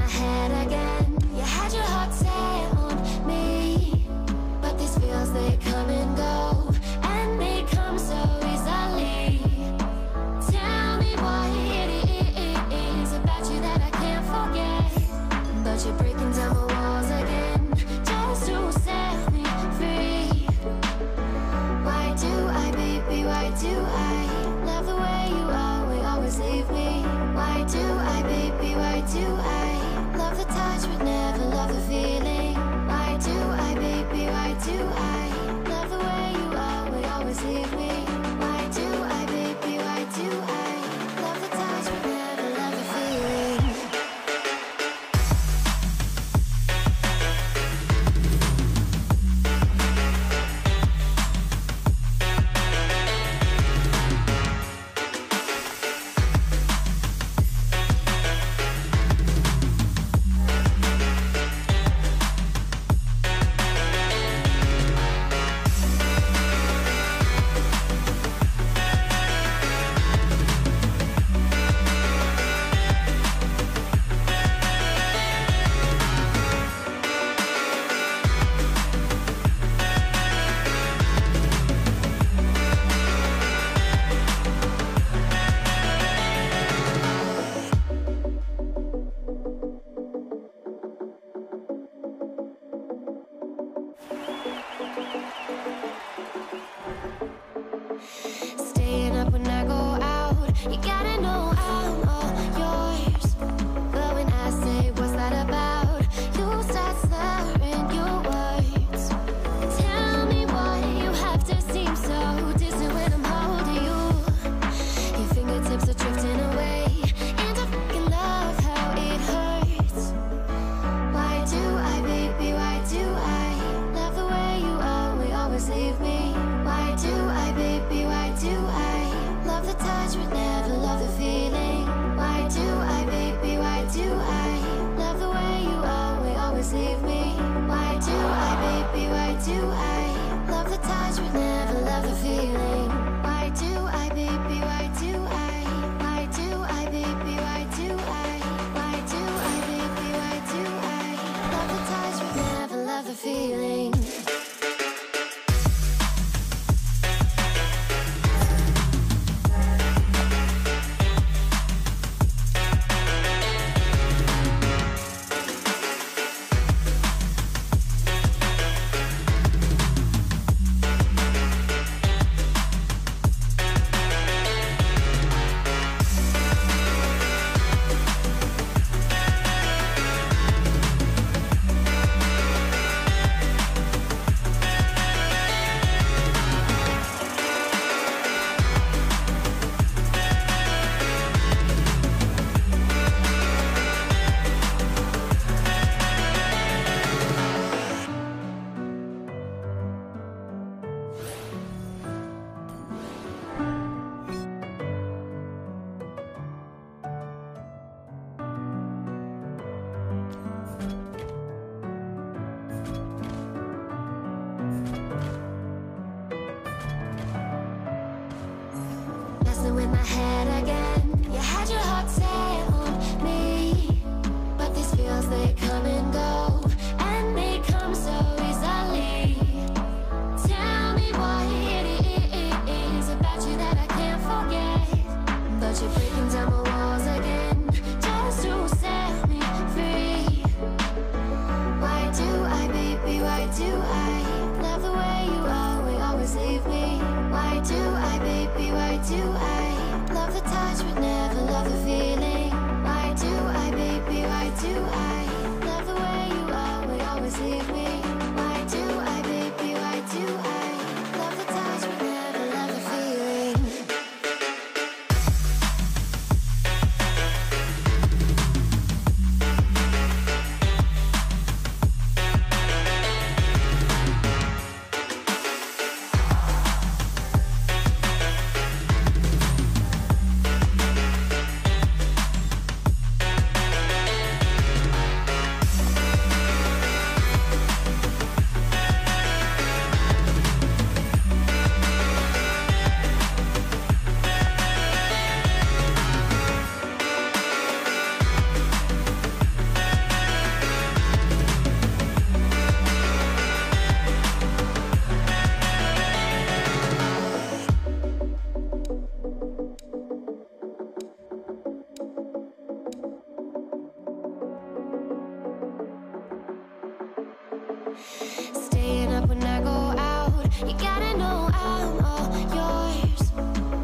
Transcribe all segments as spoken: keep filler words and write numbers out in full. my head again. You had your heart set on me, but these feels, they come and go, and they come so easily. Tell me why it is about you that I can't forget, but you're breaking down the walls again, just to set me free. Why do I, baby, why do I love the way you are, we always leave me? Why do I, baby, why do I love the touch but never love the feeling? Why do I, baby, why do I love the way you are, we always leave me? Why do I, baby, why do I love the touch but never love the feeling? In my head again, you had your heart set on me, but these feels, they come and go, and they come so easily. Tell me why it is about you that I can't forget, but you're breaking down my walls again, just to set me free. Why do I, baby, why do I love the way you are, we always leave me? Why do I, baby, why do I but never love the feeling? Why do I, baby, why do I love the way you are, we always leave me? Why do I, baby, why do I love the touch but never love the feeling? Staying up when I go out, you gotta know I'm all yours.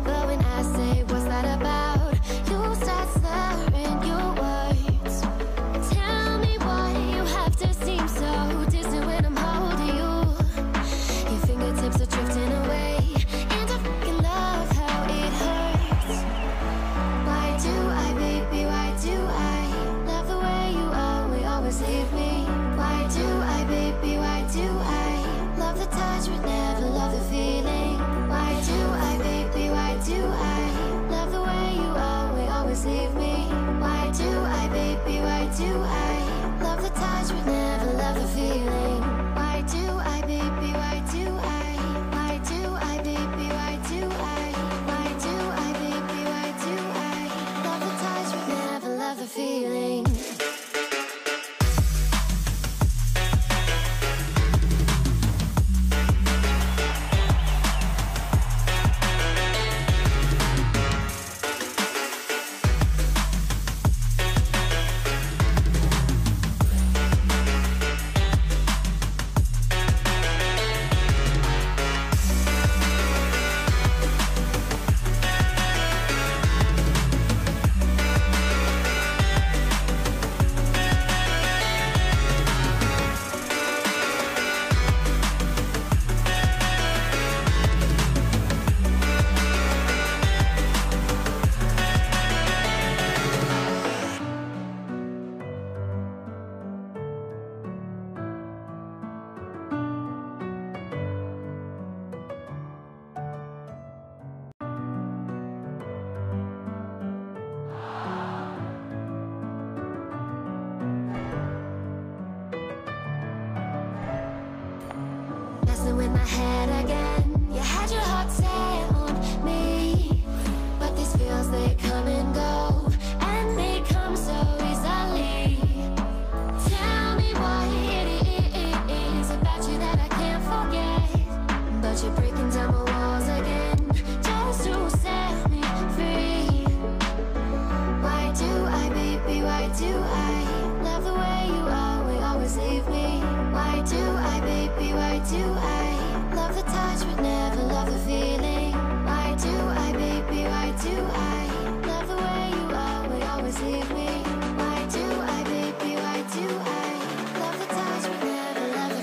But when I say what's that about, you start slurring your words. Tell me why you have to seem so distant when I'm holding you. Your fingertips are drifting away, and I fucking love how it hurts. Why do I, baby, why do I love the way you are, we always leave me? Why do I, baby, why do I love the touch but never love the feeling? Why do I, baby, why do I love the way you are, we always leave me? Why do I, baby, why do I love the touch but never love the feeling? Why do I, baby, why do I? Why do I, baby, why do I? Why do I, baby, why do I love the touch but never love the feeling? With my head again, you had your heart set on me, but these feels, they come and go, and they come so easily. Tell me why it is about you that I can't forget, but you're breaking down my walls again, just to set me free. Why do I, baby, why do I love the way you are, we always leave me? Why do I, baby, why do I love the touch but never love the feeling? Why do I, baby, why do I love the way you are, we always leave me? Why do I, baby, why do I love the touch but never love the feeling?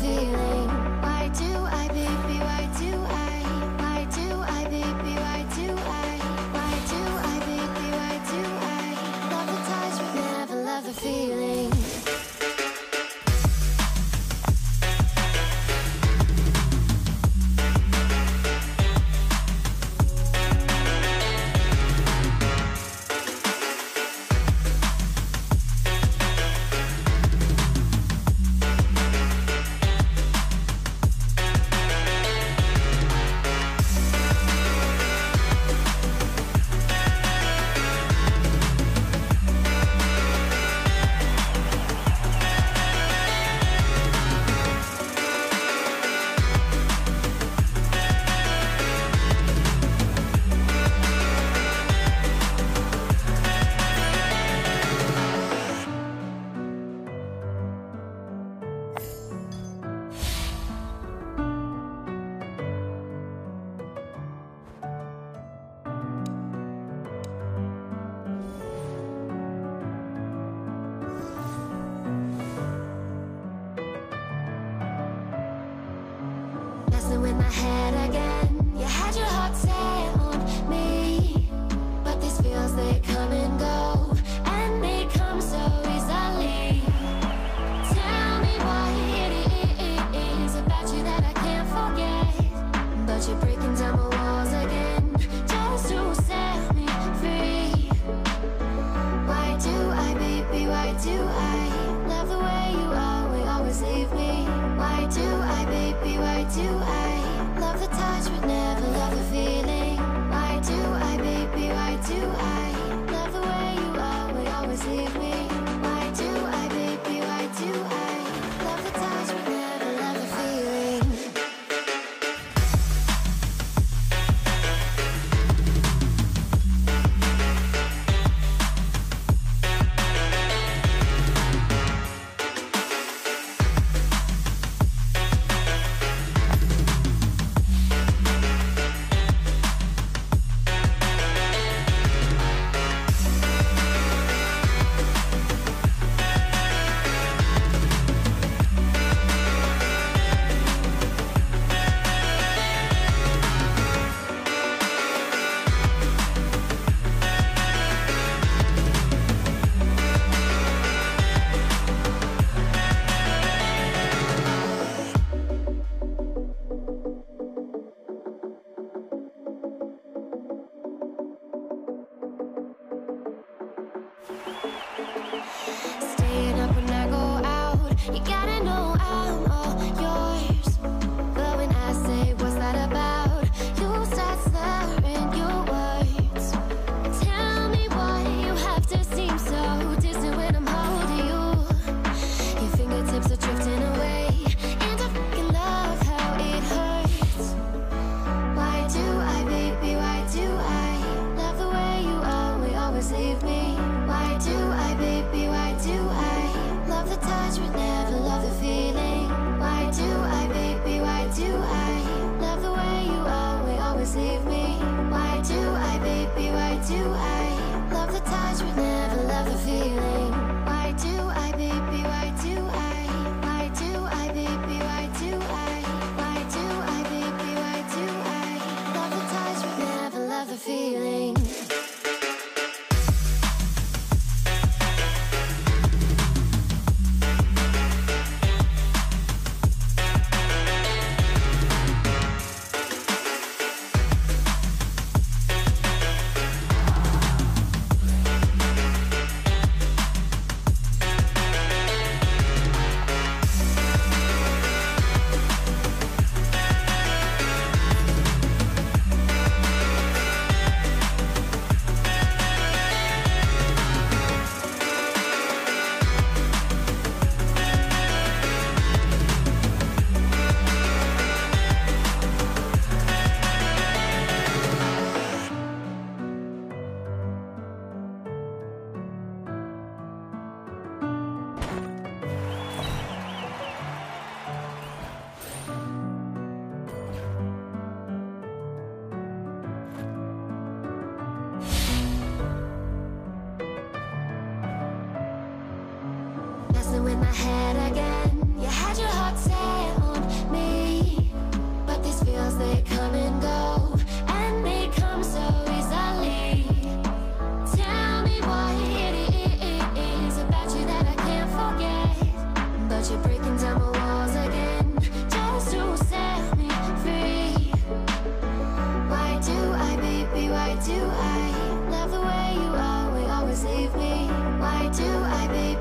feeling. Why do I, baby, why do I? Why do I, baby, why do I? Why do I, baby, why do I? Love the ties we never love the feeling. In my head again, you had your heart set on me, but these feels, they come and go, and they come so easily. Tell me why it is about you that I can't forget, but you're breaking down my walls again, just to set me free. Why do I, baby, why do I love the way you are, we always leave me? Why do I, baby, why do I? Would never love the feeling. Why do I, baby, why do I? Love the way you are, we always leave me. Why do I, baby, why do I? Love the touch, we never love the feeling. In my head again, you had your heart set.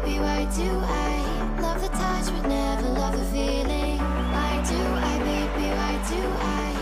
baby, why do I love the touch but never love the feeling? Why do I, baby, why do I?